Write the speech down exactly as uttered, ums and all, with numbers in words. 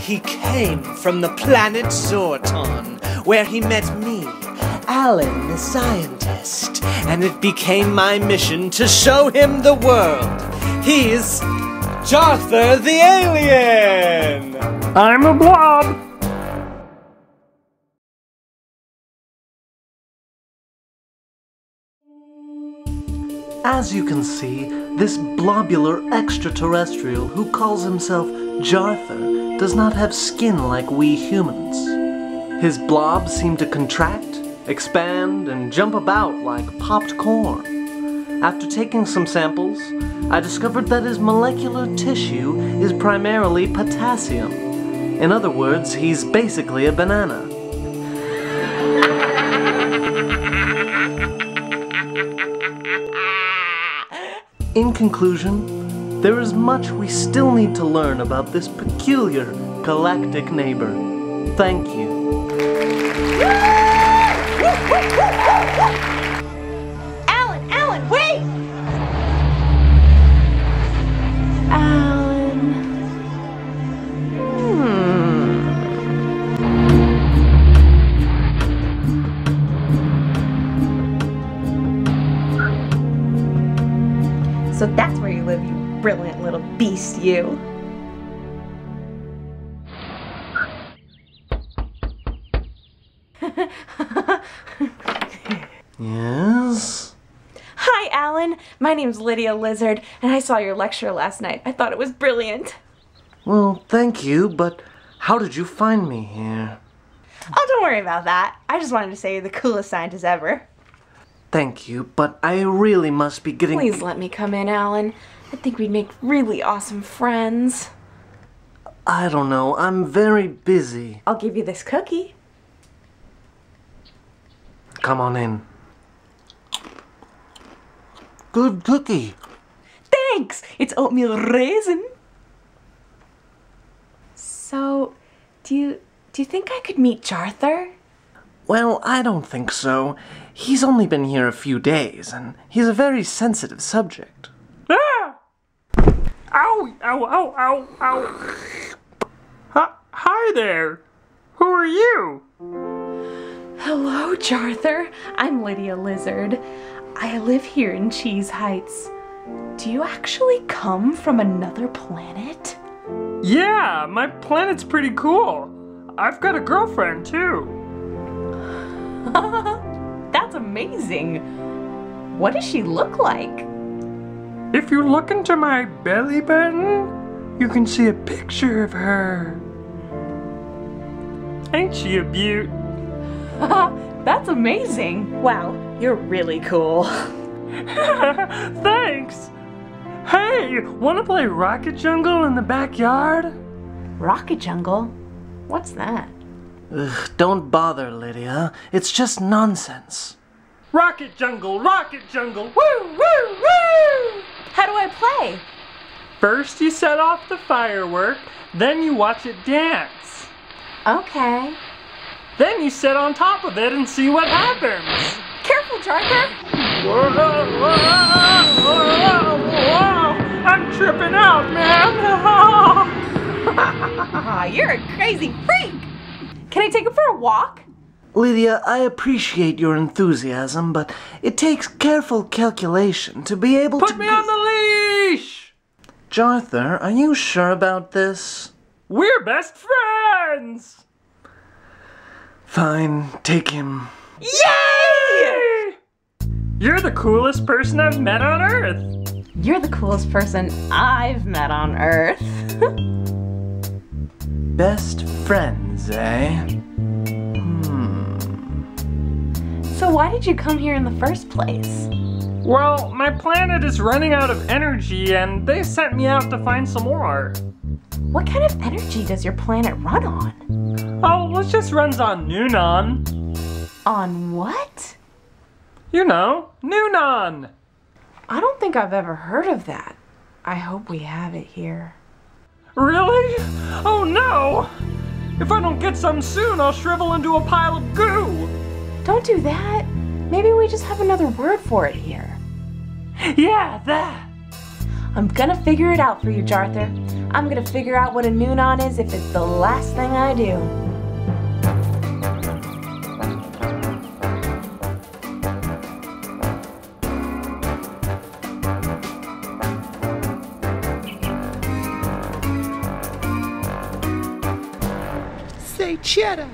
He came from the planet Zorton, where he met me, Alan, the scientist, and it became my mission to show him the world. He's Jarthur the alien! I'm a blob! As you can see, this blobular extraterrestrial who calls himself Jarthur does not have skin like we humans. His blobs seem to contract, expand, and jump about like popped corn. After taking some samples, I discovered that his molecular tissue is primarily potassium. In other words, he's basically a banana. In conclusion, there is much we still need to learn about this peculiar galactic neighbor. Thank you. Alan, Alan, wait! Alan... Hmm. So that's where you live, you brilliant little beast, you. Yes? Hi, Alan. My name's Lydia Lizard, and I saw your lecture last night. I thought it was brilliant. Well, thank you, but how did you find me here? Oh, don't worry about that. I just wanted to say you're the coolest scientist ever. Thank you, but I really must be getting... Please let me come in, Alan. I think we'd make really awesome friends. I don't know. I'm very busy. I'll give you this cookie. Come on in. Good cookie. Thanks! It's oatmeal raisin. So, do you, do you think I could meet Jarthur? Well, I don't think so. He's only been here a few days, and he's a very sensitive subject. Ah! Ow, ow, ow, ow, ow. Hi, hi there. Who are you? Hello, Jarthur. I'm Lydia Lizard. I live here in Cheese Heights. Do you actually come from another planet? Yeah, my planet's pretty cool. I've got a girlfriend, too. That's amazing. What does she look like? If you look into my belly button, you can see a picture of her. Ain't she a beaut? That's amazing. Wow, you're really cool. Thanks! Hey, wanna play Rocket Jungle in the backyard? Rocket Jungle? What's that? Ugh, don't bother, Lydia. It's just nonsense. Rocket Jungle, Rocket Jungle, woo, woo, woo! How do I play? First you set off the firework, then you watch it dance. Okay. Then you sit on top of it and see what happens. Careful, Jarthur! Whoa, whoa, whoa, whoa! I'm tripping out, man! You're a crazy freak! Can I take him for a walk? Lydia, I appreciate your enthusiasm, but it takes careful calculation to be able to... Put me on the leash! Jarthur, are you sure about this? We're best friends! Fine, take him. Yay! You're the coolest person I've met on Earth! You're the coolest person I've met on Earth. Best friends, eh? Hmm. So why did you come here in the first place? Well, my planet is running out of energy and they sent me out to find some more. What kind of energy does your planet run on? Oh, it just runs on Noonon. On what? You know, Noonon. I don't think I've ever heard of that. I hope we have it here. Really? Oh no! If I don't get some soon, I'll shrivel into a pile of goo! Don't do that. Maybe we just have another word for it here. Yeah, that. I'm gonna figure it out for you, Jarthur. I'm gonna figure out what a Noonon is if it's the last thing I do. Say cheddar.